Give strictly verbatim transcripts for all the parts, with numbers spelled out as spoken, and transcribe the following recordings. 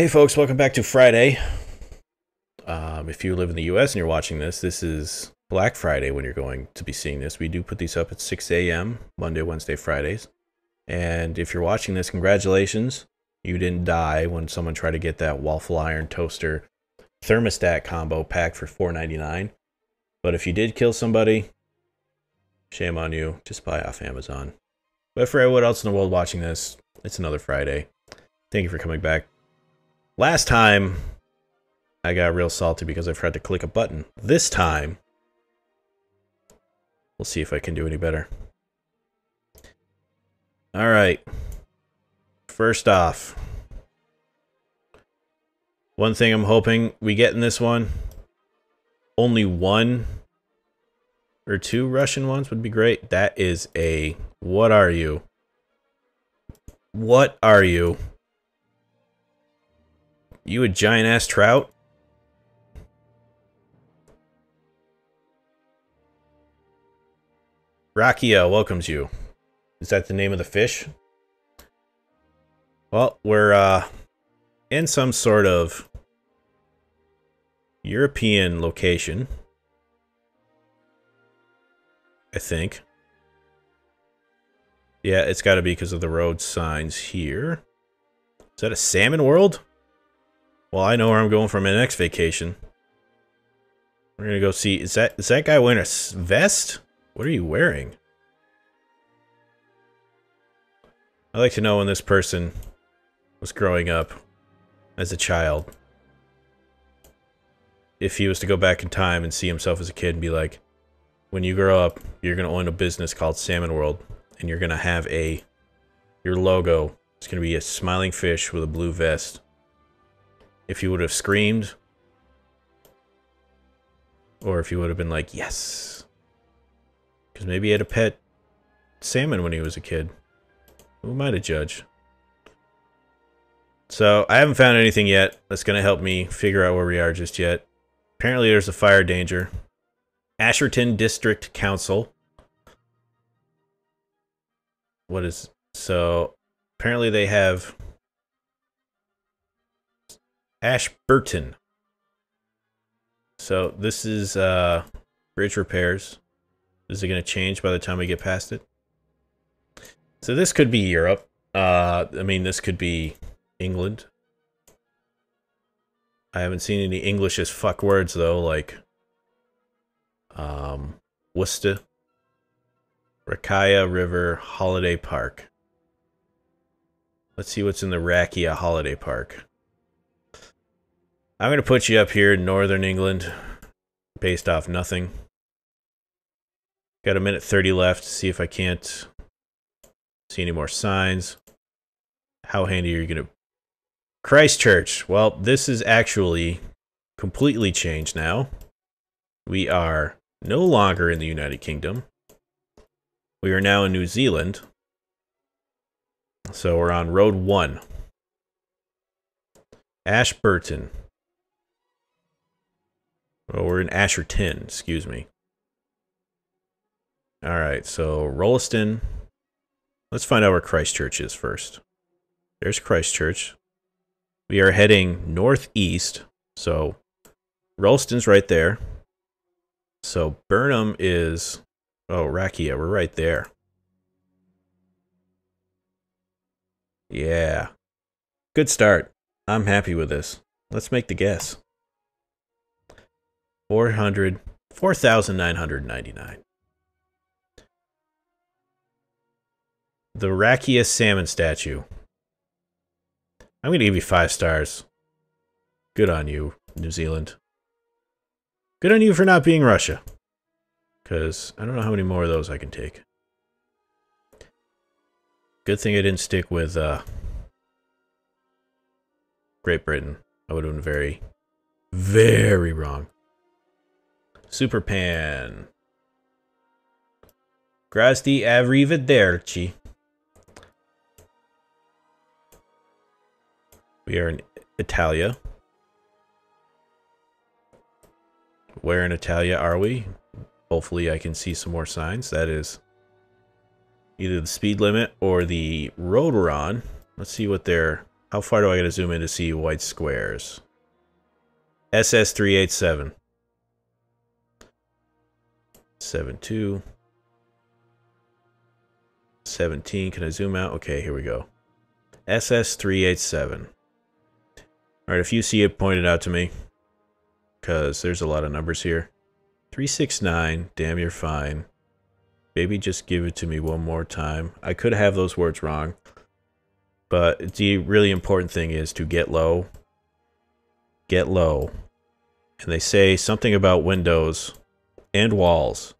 Hey folks, welcome back to Friday. Um, if you live in the U S and you're watching this, this is Black Friday when you're going to be seeing this. We do put these up at six A M Monday, Wednesday, Fridays. And if you're watching this, congratulations. You didn't die when someone tried to get that waffle iron toaster thermostat combo pack for four ninety-nine. But if you did kill somebody, shame on you. Just buy off Amazon. But for everyone else in the world watching this, it's another Friday. Thank you for coming back. Last time, I got real salty because I forgot to click a button. This time, we'll see if I can do any better. Alright. First off, one thing I'm hoping we get in this one, only one or two Russian ones would be great. That is a... What are you? What are you? You a giant-ass trout? Rakia welcomes you. Is that the name of the fish? Well, we're uh, in some sort of European location, I think. Yeah, it's got to be because of the road signs here. Is that a Salmon World? Well, I know where I'm going for my next vacation. We're going to go see... Is that, is that guy wearing a vest? What are you wearing? I'd like to know when this person was growing up as a child. If he was to go back in time and see himself as a kid and be like, when you grow up, you're going to own a business called Salmon World. And you're going to have a, your logo, it's going to be a smiling fish with a blue vest. If you would have screamed, or if you would have been like, yes. Because maybe he had a pet salmon when he was a kid. Who am I to judge? So, I haven't found anything yet that's going to help me figure out where we are just yet. Apparently there's a fire danger. Ashburton District Council. What is... So, apparently they have... Ashburton. So, this is, uh... bridge repairs. Is it going to change by the time we get past it? So, this could be Europe. Uh, I mean, this could be England. I haven't seen any English as fuck words, though, like... Um... Worcester. Rakia River Holiday Park. Let's see what's in the Rakia Holiday Park. I'm going to put you up here in northern England, based off nothing. Got a minute thirty left, see if I can't see any more signs. How handy are you going to... Christchurch! Well, this is actually completely changed now. We are no longer in the United Kingdom. We are now in New Zealand, so we're on road one. Ashburton. Oh, we're in Ashburton, excuse me. Alright, so Rolleston. Let's find out where Christchurch is first. There's Christchurch. We are heading northeast, so Rolleston's right there. So Burnham is... Oh, Rakia, we're right there. Yeah. Good start. I'm happy with this. Let's make the guess. four hundred, four thousand nine hundred ninety-nine. The Rakia Salmon Statue. I'm going to give you five stars. Good on you, New Zealand. Good on you for not being Russia. Because I don't know how many more of those I can take. Good thing I didn't stick with uh, Great Britain. I would have been very, very wrong. Super Pan. Grazie, arrivederci. We are in Italia. Where in Italia are we? Hopefully I can see some more signs. That is either the speed limit or the road we're on. Let's see what their How far do I gotta zoom in to see white squares? S S three eighty-seven. seven two. seventeen. Can I zoom out? Okay, here we go. S S three eighty-seven. Alright, if you see it, point it out to me. Because there's a lot of numbers here. three six nine. Damn, you're fine. Maybe just give it to me one more time. I could have those words wrong. But the really important thing is to get low. Get low. And they say something about windows and walls.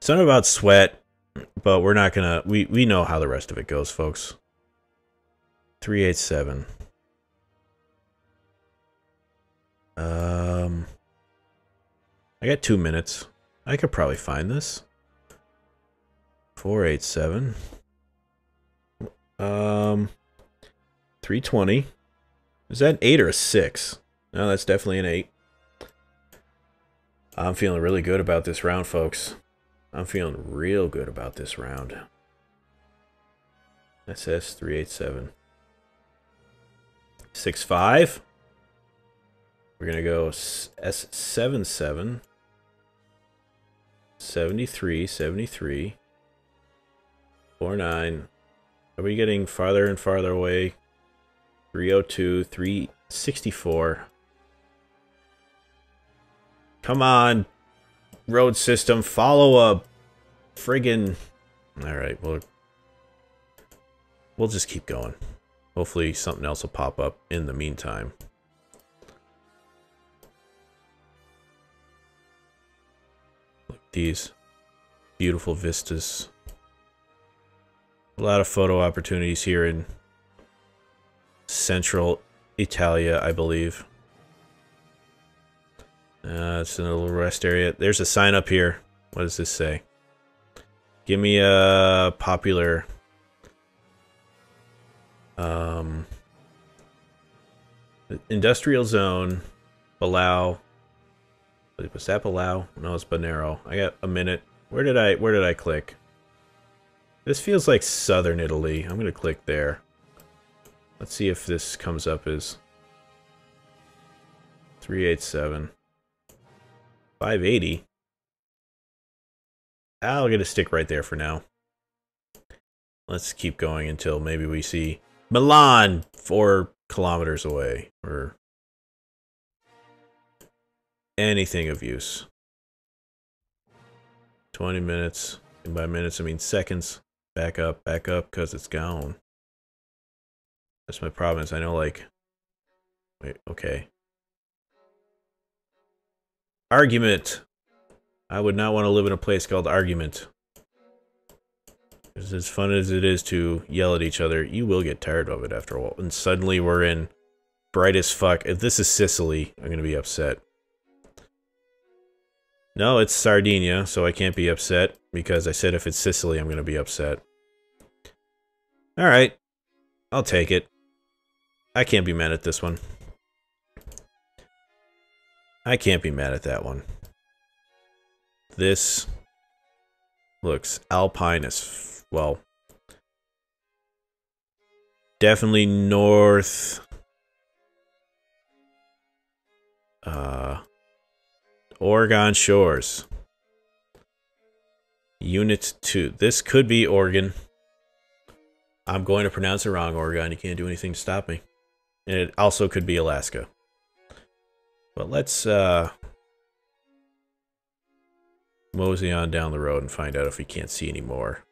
Something about sweat. But we're not gonna... We, we know how the rest of it goes, folks. three eighty-seven. Um... I got two minutes. I could probably find this. four eighty-seven. Um... three twenty. Is that an eight or a six? No, that's definitely an eight. I'm feeling really good about this round, folks. I'm feeling real good about this round. S S three eighty-seven. six five. We're going to go S seventy-seven. seventy-three, seventy-three. forty-nine. Are we getting farther and farther away? three oh two, three sixty-four. Come on, road system, follow up. Friggin'. Alright, well, we'll just keep going. Hopefully something else will pop up in the meantime. Look at these beautiful vistas. A lot of photo opportunities here in central Italia, I believe. Uh, it's in a little rest area. There's a sign up here. What does this say? Give me a popular... Um, industrial zone. Palau. Was that Palau? No, it's Banero. I got a minute. Where did I, where did I click? This feels like southern Italy. I'm going to click there. Let's see if this comes up as... three eighty-seven. five eighty. I'll get a stick right there for now. Let's keep going until maybe we see Milan four kilometers away or anything of use. twenty minutes, and by minutes I mean seconds. Back up, back up, because it's gone. That's my problem is I know like... Wait, okay. Argument. I would not want to live in a place called Argument. It's as fun as it is to yell at each other, you will get tired of it after a while. And suddenly we're in bright as fuck. If this is Sicily, I'm going to be upset. No, it's Sardinia, so I can't be upset because I said if it's Sicily, I'm going to be upset. Alright. I'll take it. I can't be mad at this one. I can't be mad at that one. This looks alpine as well. Definitely north. Uh, Oregon Shores. Unit two. This could be Oregon. I'm going to pronounce it wrong, Oregon. You can't do anything to stop me. And it also could be Alaska. But let's uh, mosey on down the road and find out if we can't see any more.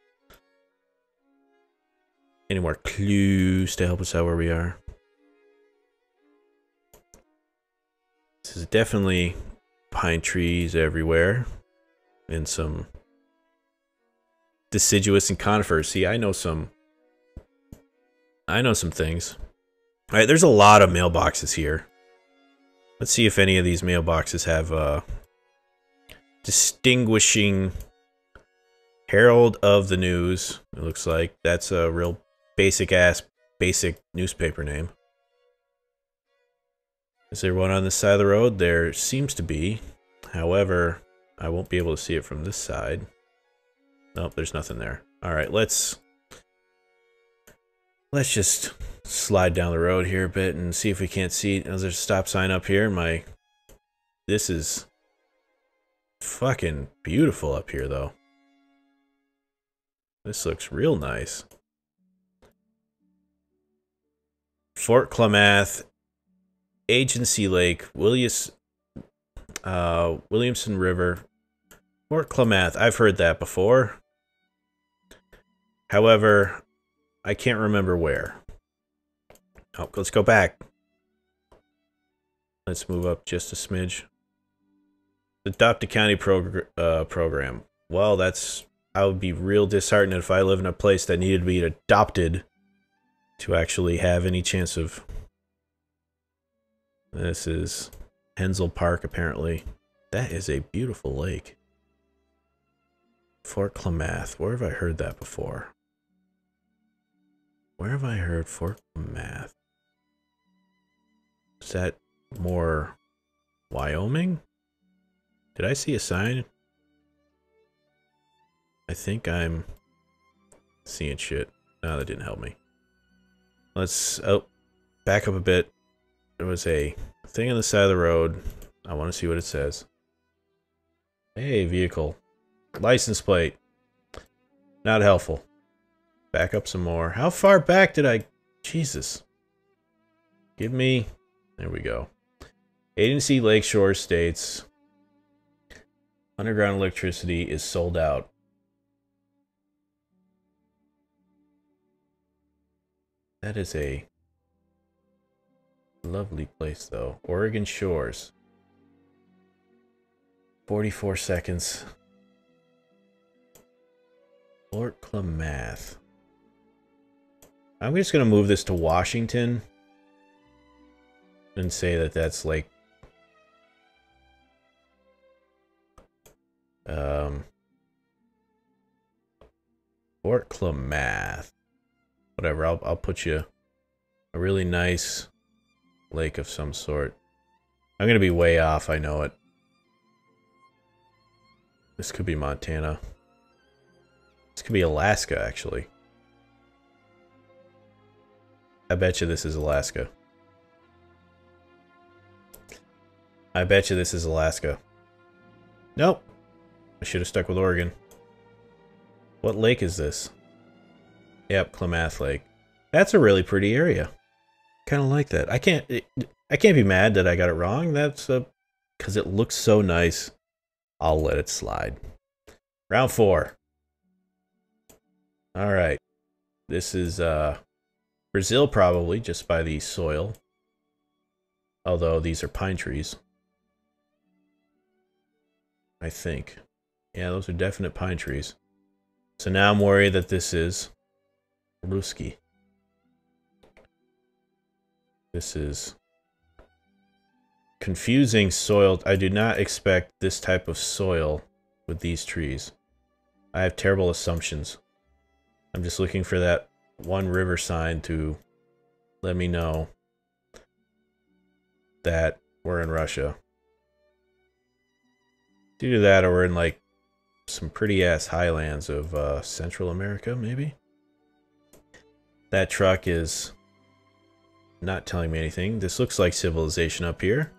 Any more clues to help us out where we are? This is definitely pine trees everywhere. And some deciduous and conifers. See, I know some... I know some things. Alright, there's a lot of mailboxes here. Let's see if any of these mailboxes have uh, distinguishing Herald of the News. It looks like that's a real basic ass, basic newspaper name. Is there one on this side of the road? There seems to be. However, I won't be able to see it from this side. Nope, there's nothing there. Alright, let's... Let's just slide down the road here a bit and see if we can't see. There's a stop sign up here. My, this is fucking beautiful up here, though. This looks real nice. Fort Klamath, Agency Lake, Willis, uh, Williamson River. Fort Klamath, I've heard that before. However, I can't remember where. Oh, let's go back. Let's move up just a smidge. Adopt a county progr uh, program. Well, that's... I would be real disheartened if I live in a place that needed to be adopted to actually have any chance of... This is Hensel Park, apparently. That is a beautiful lake. Fort Klamath. Where have I heard that before? Where have I heard Fort Klamath? Is that more Wyoming? Did I see a sign? I think I'm seeing shit. No, that didn't help me. Let's oh, back up a bit. There was a thing on the side of the road. I want to see what it says. Hey, vehicle. License plate. Not helpful. Back up some more. How far back did I... Jesus. Give me... There we go. Agency Lakeshore states... Underground electricity is sold out. That is a lovely place, though. Oregon Shores. forty-four seconds. Fort Klamath. I'm just going to move this to Washington and say that that's like... Um, Fort Klamath. Whatever, I'll, I'll put you a really nice lake of some sort. I'm going to be way off, I know it. This could be Montana. This could be Alaska, actually. I bet you this is Alaska. I bet you this is Alaska. Nope. I should have stuck with Oregon. What lake is this? Yep, Klamath Lake. That's a really pretty area. Kind of like that. I can't. It, I can't be mad that I got it wrong. That's a, because it looks so nice. I'll let it slide. Round four. All right. This is uh, Brazil, probably just by the soil. Although these are pine trees. I think. Yeah, those are definite pine trees. So now I'm worried that this is. Ruski. This is confusing soil. I do not expect this type of soil with these trees. I have terrible assumptions. I'm just looking for that one river sign to let me know that we're in Russia. Due to that, or we're in like some pretty ass highlands of uh, Central America, maybe? That truck is not telling me anything. This looks like civilization up here.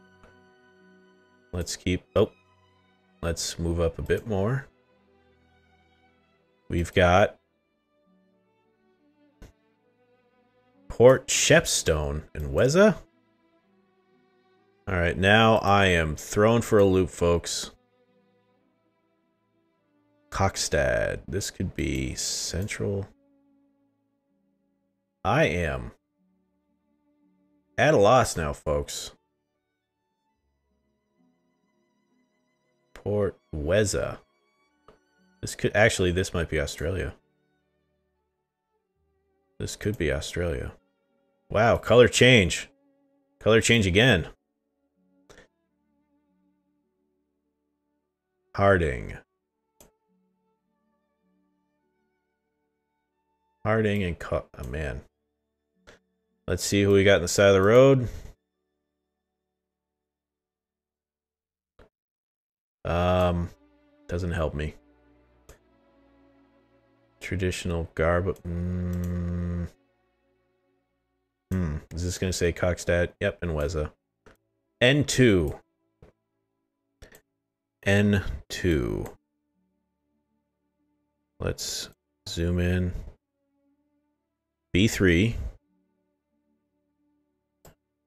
Let's keep... Oh. Let's move up a bit more. We've got... Port Shepstone and Weza. Alright, now I am thrown for a loop, folks. Kokstad. This could be central... I am at a loss now, folks. Port Weza. This could actually, this might be Australia. This could be Australia. Wow, color change. Color change again. Harding. Harding and cut. Oh, man. Let's see who we got on the side of the road. Um, doesn't help me. Traditional garb. Mm. Hmm. Is this going to say Kokstad? Yep, and Weza. N two. N two. Let's zoom in. B three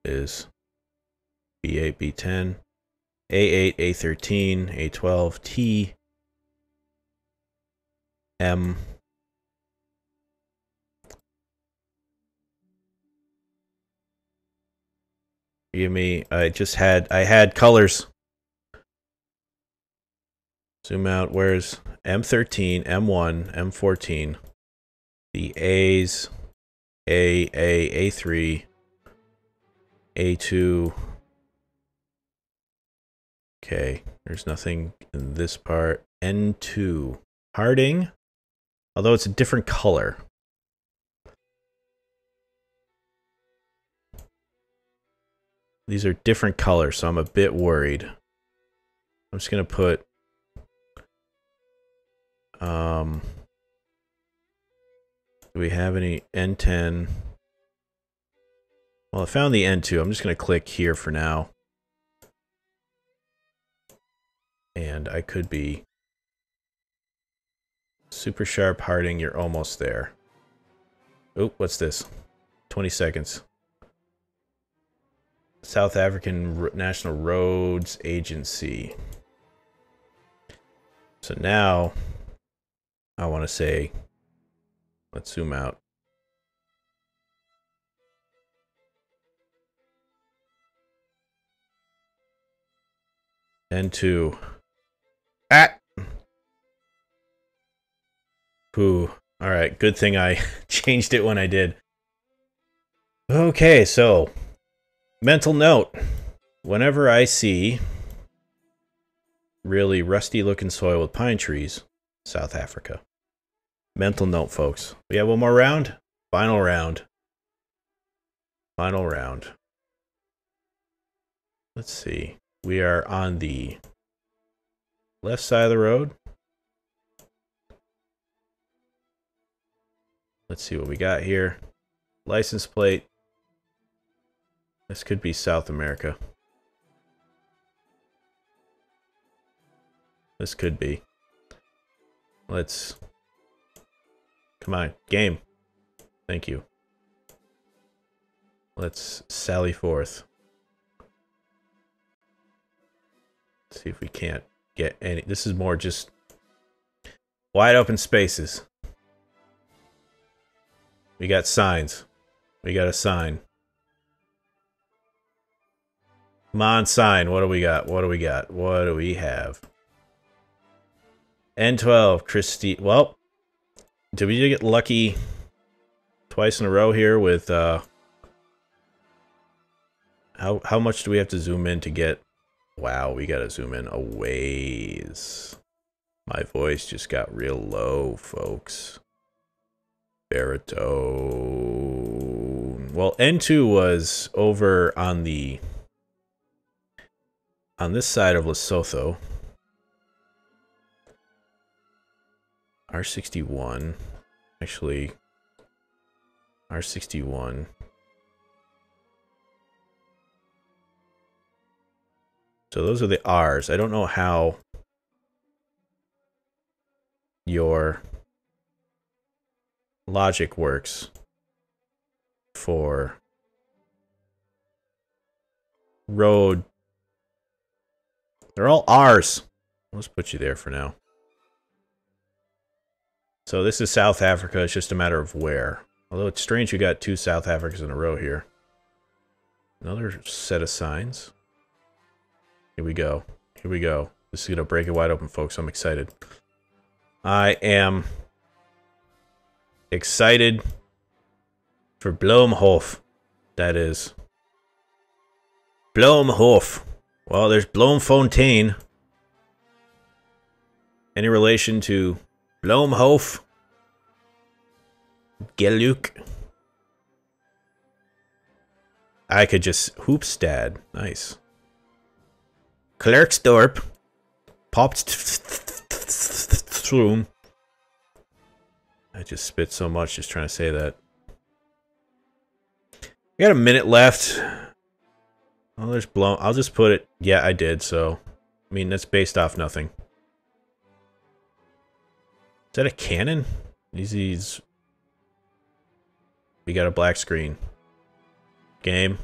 is B eight, B ten, A eight, A thirteen, A twelve, T, M, give me, I just had, I had colors. Zoom out, where's M thirteen, M one, M fourteen, the A's, A, A, A three, A two. Okay, there's nothing in this part. N two. Harding, although it's a different color. These are different colors, so I'm a bit worried. I'm just going to put... Um, do we have any N ten? Well, I found the N two. I'm just going to click here for now. And I could be super sharp. Harding, you're almost there. Oh, what's this? twenty seconds. South African National Roads Agency. So now I want to say, let's zoom out. N two. Ah! Ooh, alright, good thing I changed it when I did. Okay, so, mental note. Whenever I see really rusty-looking soil with pine trees, South Africa. Mental note, folks. We have one more round? Final round. Final round. Let's see. We are on the left side of the road. Let's see what we got here. License plate. This could be South America. This could be. Let's... Come on, game. Thank you. Let's sally forth. See if we can't get any. This is more just wide open spaces. We got signs. We got a sign. Come on, sign. What do we got? What do we got? What do we have? N twelve, Christie. Well, did we get lucky twice in a row here with uh how how much do we have to zoom in to get? Wow, we gotta zoom in a ways. My voice just got real low, folks. Baritone. Well, N two was over on the... on this side of Lesotho. R sixty-one. Actually, R sixty-one. So those are the R's. I don't know how your logic works for road. They're all R's. Let's put you there for now. So this is South Africa. It's just a matter of where. Although it's strange we got two South Africans in a row here. Another set of signs. Here we go. Here we go. This is going to break it wide open, folks. I'm excited. I am excited for Bloemhof. That is Bloemhof. Well, there's Bloemfontein. Any relation to Bloemhof? Geluk. I could just Hoopstad. Nice. Klerksdorp, Potchefstroom. I just spit so much just trying to say that. We got a minute left. Oh, there's blown. I'll just put it. Yeah, I did. So, I mean, that's based off nothing. Is that a cannon? Easy's. We got a black screen. Game.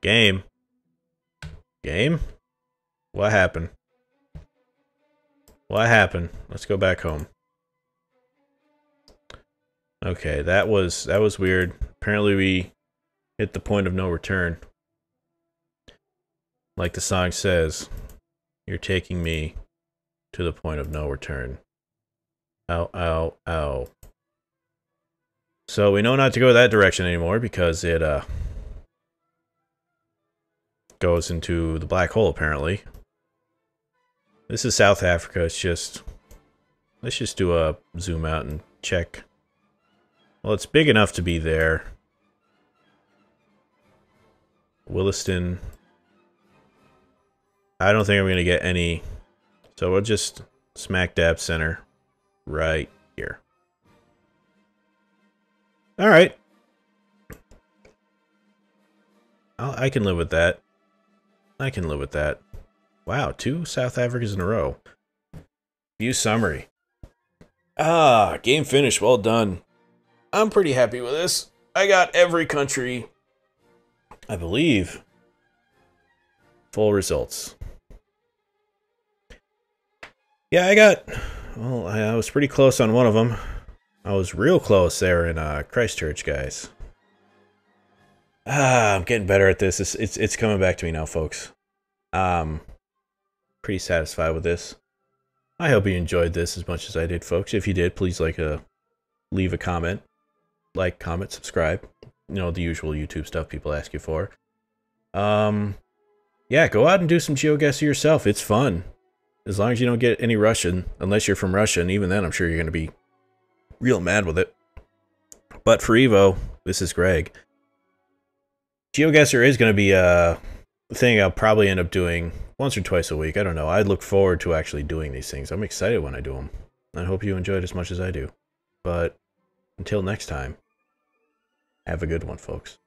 Game. Game? What happened? What happened? Let's go back home. Okay, that was that was weird. Apparently we hit the point of no return. Like the song says, you're taking me to the point of no return. Ow, ow, ow. So we know not to go that direction anymore because it uh goes into the black hole apparently. This is South Africa. It's just, let's just do a zoom out and check. Well, it's big enough to be there. Williston. I don't think I'm gonna get any. So we'll just smack dab center right here. All right. I'll, I can live with that. I can live with that. Wow, two South Africans in a row. View summary. Ah, game finished. Well done. I'm pretty happy with this. I got every country, I believe. Full results. Yeah, I got... Well, I, I was pretty close on one of them. I was real close there in uh, Christchurch, guys. Ah, I'm getting better at this. It's, it's it's coming back to me now, folks. Um, pretty satisfied with this. I hope you enjoyed this as much as I did, folks. If you did, please like a leave a comment, like, comment, subscribe. You know, the usual YouTube stuff people ask you for. Um, yeah, go out and do some GeoGuessr yourself. It's fun, as long as you don't get any Russian, unless you're from Russia. And even then, I'm sure you're going to be real mad with it. But for Evo, this is Greg. GeoGuessr is going to be a thing I'll probably end up doing once or twice a week. I don't know. I look forward to actually doing these things. I'm excited when I do them. I hope you enjoy it as much as I do. But until next time, have a good one, folks.